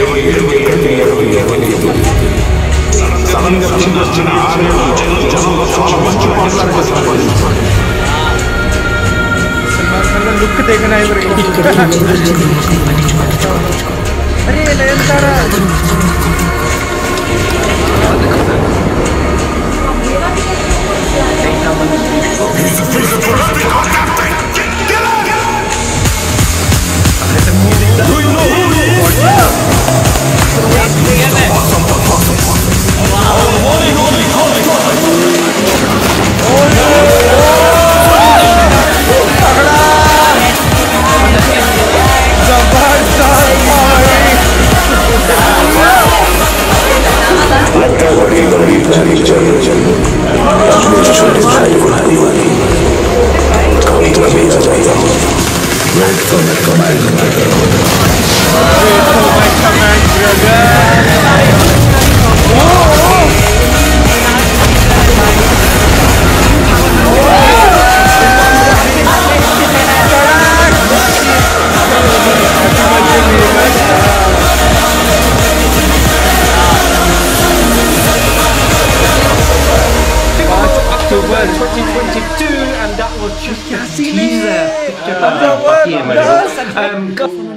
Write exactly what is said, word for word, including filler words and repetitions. twenty twenty-two, and that was just a teaser. Um,